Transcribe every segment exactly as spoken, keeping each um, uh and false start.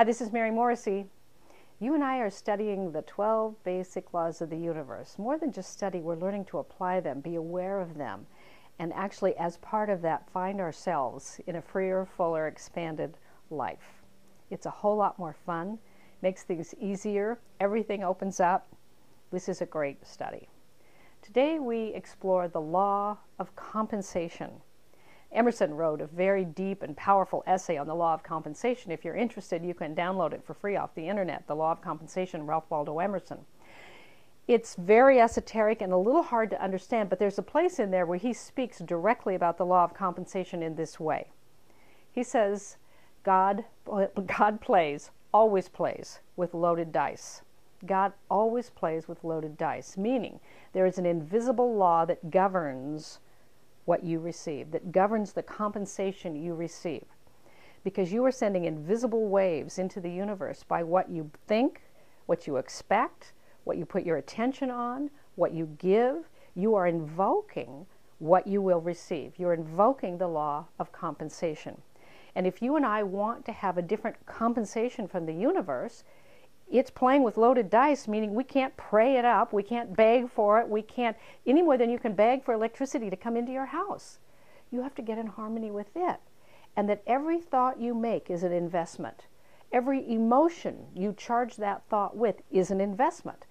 Hi, this is Mary Morrissey. You and I are studying the twelve basic laws of the universe. More than just study, we're learning to apply them, be aware of them, and actually, as part of that, find ourselves in a freer, fuller, expanded life. It's a whole lot more fun, makes things easier, everything opens up. This is a great study. Today we explore the law of compensation. Emerson wrote a very deep and powerful essay on the law of compensation. If you're interested, you can download it for free off the internet, The Law of Compensation, Ralph Waldo Emerson. It's very esoteric and a little hard to understand, but there's a place in there where he speaks directly about the law of compensation in this way. He says, God, God plays, always plays with loaded dice. God always plays with loaded dice, meaning there is an invisible law that governs what you receive, that governs the compensation you receive, because you are sending invisible waves into the universe by what you think, what you expect, what you put your attention on, what you give. You are invoking what you will receive. You're invoking the law of compensation. And if you and I want to have a different compensation from the universe, it's playing with loaded dice, meaning we can't pray it up, we can't beg for it, we can't, any more than you can beg for electricity to come into your house. You have to get in harmony with it. And that every thought you make is an investment. Every emotion you charge that thought with is an investment.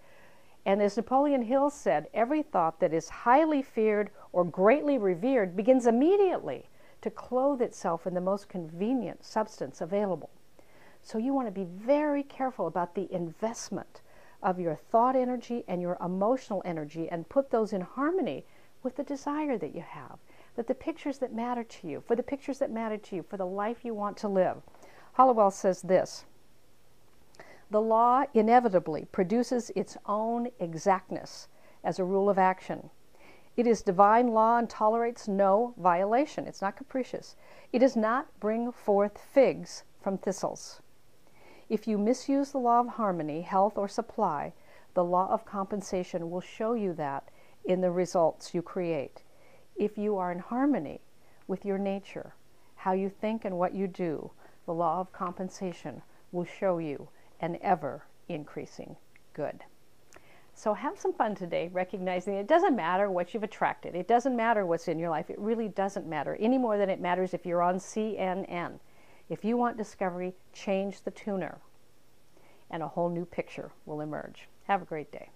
And as Napoleon Hill said, every thought that is highly feared or greatly revered begins immediately to clothe itself in the most convenient substance available. So you want to be very careful about the investment of your thought energy and your emotional energy, and put those in harmony with the desire that you have, that the pictures that matter to you, for the pictures that matter to you, for the life you want to live. Hallowell says this, the law inevitably produces its own exactness as a rule of action. It is divine law and tolerates no violation. It's not capricious. It does not bring forth figs from thistles. If you misuse the law of harmony, health, or supply, the law of compensation will show you that in the results you create. If you are in harmony with your nature, how you think and what you do, the law of compensation will show you an ever-increasing good. So have some fun today, recognizing it doesn't matter what you've attracted. It doesn't matter what's in your life. It really doesn't matter, any more than it matters if you're on C N N. If you want discovery, change the tuner, and a whole new picture will emerge. Have a great day.